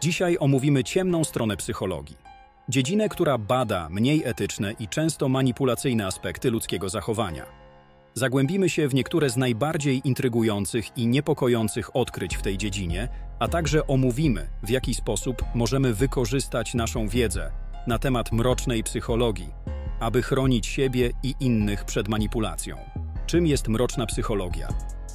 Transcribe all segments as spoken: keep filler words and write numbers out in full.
Dzisiaj omówimy ciemną stronę psychologii. Dziedzinę, która bada mniej etyczne i często manipulacyjne aspekty ludzkiego zachowania. Zagłębimy się w niektóre z najbardziej intrygujących i niepokojących odkryć w tej dziedzinie, a także omówimy, w jaki sposób możemy wykorzystać naszą wiedzę na temat mrocznej psychologii, aby chronić siebie i innych przed manipulacją. Czym jest mroczna psychologia?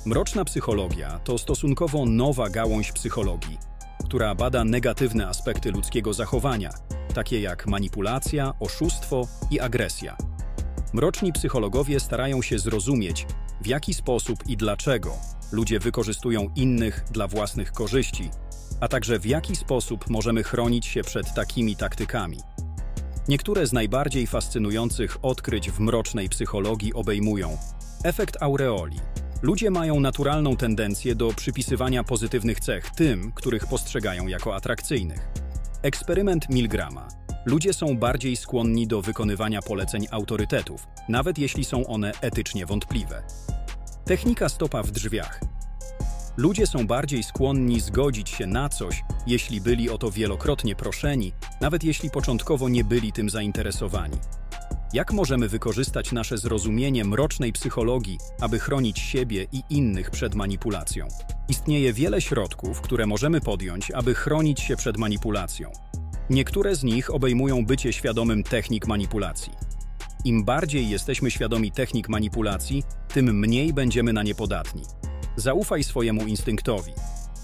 Mroczna psychologia to stosunkowo nowa gałąź psychologii, która bada negatywne aspekty ludzkiego zachowania, takie jak manipulacja, oszustwo i agresja. Mroczni psychologowie starają się zrozumieć, w jaki sposób i dlaczego ludzie wykorzystują innych dla własnych korzyści, a także w jaki sposób możemy chronić się przed takimi taktykami. Niektóre z najbardziej fascynujących odkryć w mrocznej psychologii obejmują efekt aureoli. Ludzie mają naturalną tendencję do przypisywania pozytywnych cech tym, których postrzegają jako atrakcyjnych. Eksperyment Milgrama. Ludzie są bardziej skłonni do wykonywania poleceń autorytetów, nawet jeśli są one etycznie wątpliwe. Technika stopa w drzwiach. Ludzie są bardziej skłonni zgodzić się na coś, jeśli byli o to wielokrotnie proszeni, nawet jeśli początkowo nie byli tym zainteresowani. Jak możemy wykorzystać nasze zrozumienie mrocznej psychologii, aby chronić siebie i innych przed manipulacją? Istnieje wiele środków, które możemy podjąć, aby chronić się przed manipulacją. Niektóre z nich obejmują bycie świadomym technik manipulacji. Im bardziej jesteśmy świadomi technik manipulacji, tym mniej będziemy na nie podatni. Zaufaj swojemu instynktowi.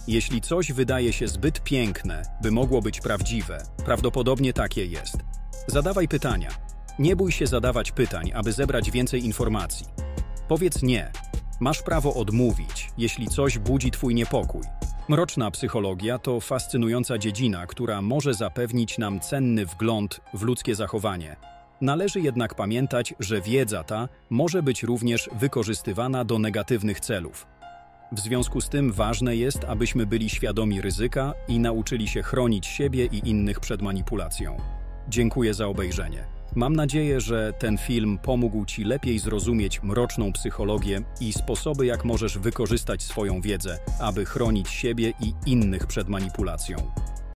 Jeśli coś wydaje się zbyt piękne, by mogło być prawdziwe, prawdopodobnie takie jest. Zadawaj pytania. Nie bój się zadawać pytań, aby zebrać więcej informacji. Powiedz nie. Masz prawo odmówić, jeśli coś budzi twój niepokój. Mroczna psychologia to fascynująca dziedzina, która może zapewnić nam cenny wgląd w ludzkie zachowanie. Należy jednak pamiętać, że wiedza ta może być również wykorzystywana do negatywnych celów. W związku z tym ważne jest, abyśmy byli świadomi ryzyka i nauczyli się chronić siebie i innych przed manipulacją. Dziękuję za obejrzenie. Mam nadzieję, że ten film pomógł Ci lepiej zrozumieć mroczną psychologię i sposoby, jak możesz wykorzystać swoją wiedzę, aby chronić siebie i innych przed manipulacją.